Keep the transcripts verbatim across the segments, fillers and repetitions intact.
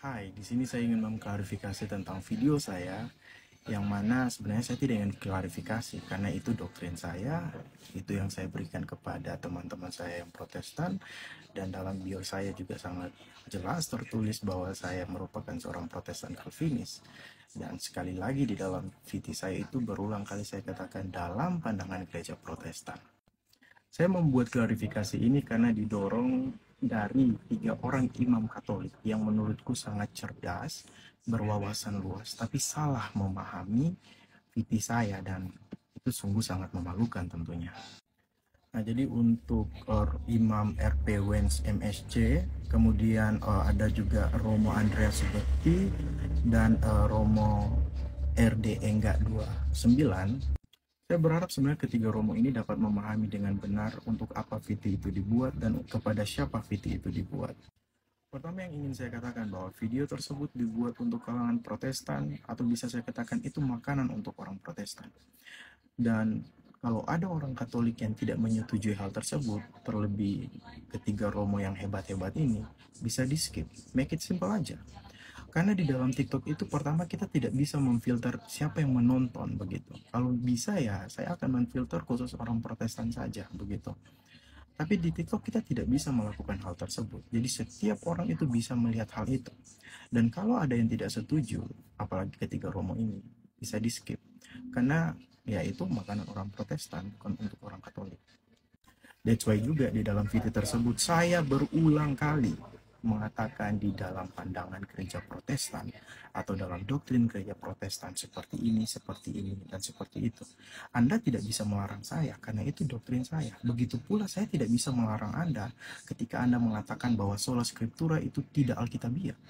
Hai, di sini saya ingin mengklarifikasi tentang video saya yang mana sebenarnya saya tidak ingin klarifikasi karena itu doktrin saya, itu yang saya berikan kepada teman-teman saya yang Protestan, dan dalam bio saya juga sangat jelas tertulis bahwa saya merupakan seorang Protestan Calvinis. Dan sekali lagi di dalam V T saya itu berulang kali saya katakan dalam pandangan gereja Protestan. Saya membuat klarifikasi ini karena didorong dari tiga orang imam Katolik yang menurutku sangat cerdas, berwawasan luas, tapi salah memahami V T saya, dan itu sungguh sangat memalukan tentunya. Nah, jadi untuk uh, Imam R P Wens M S C, kemudian uh, ada juga Romo Andreas Bekti dan uh, Romo R D Enggak dua puluh sembilan. Saya berharap sebenarnya ketiga Romo ini dapat memahami dengan benar untuk apa V T itu dibuat dan kepada siapa V T itu dibuat. Pertama yang ingin saya katakan bahwa video tersebut dibuat untuk kalangan Protestan, atau bisa saya katakan itu makanan untuk orang Protestan. Dan kalau ada orang Katolik yang tidak menyetujui hal tersebut, terlebih ketiga Romo yang hebat-hebat ini, bisa di skip, make it simple aja. Karena di dalam TikTok itu pertama kita tidak bisa memfilter siapa yang menonton begitu. Kalau bisa ya saya akan memfilter khusus orang Protestan saja begitu. Tapi di TikTok kita tidak bisa melakukan hal tersebut. Jadi setiap orang itu bisa melihat hal itu. Dan kalau ada yang tidak setuju, apalagi ketiga Romo ini, bisa di skip. Karena ya itu makanan orang Protestan, bukan untuk orang Katolik. That's why juga di dalam video tersebut saya berulang kali mengatakan di dalam pandangan gereja Protestan atau dalam doktrin gereja Protestan seperti ini, seperti ini, dan seperti itu. Anda tidak bisa melarang saya karena itu doktrin saya. Begitu pula saya tidak bisa melarang Anda ketika Anda mengatakan bahwa sola scriptura itu tidak alkitabiah.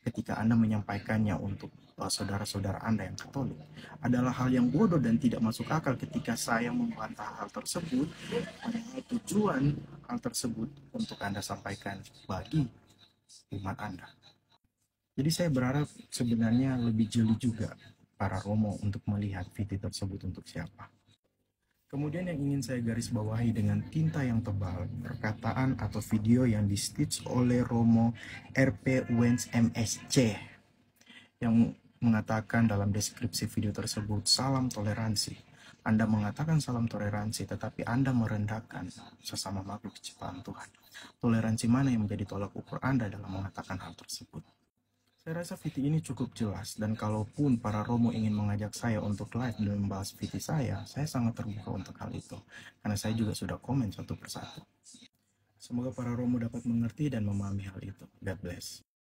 Ketika Anda menyampaikannya untuk saudara-saudara Anda yang Katolik adalah hal yang bodoh dan tidak masuk akal ketika saya membantah hal tersebut, padahal tujuan hal tersebut untuk Anda sampaikan bagi umat Anda. Jadi saya berharap sebenarnya lebih jeli juga para Romo untuk melihat V T tersebut untuk siapa. Kemudian yang ingin saya garis bawahi dengan tinta yang tebal, perkataan atau video yang di-stitch oleh Romo R P Wens M S C yang mengatakan dalam deskripsi video tersebut salam toleransi. Anda mengatakan salam toleransi, tetapi Anda merendahkan sesama makhluk ciptaan Tuhan. Toleransi mana yang menjadi tolak ukur Anda dalam mengatakan hal tersebut? Saya rasa V T ini cukup jelas, dan kalaupun para Romo ingin mengajak saya untuk live dan membahas V T saya, saya sangat terbuka untuk hal itu, karena saya juga sudah komen satu persatu. Semoga para Romo dapat mengerti dan memahami hal itu. God bless.